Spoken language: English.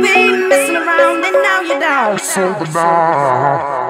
been messing around and now you're down. So goodbye.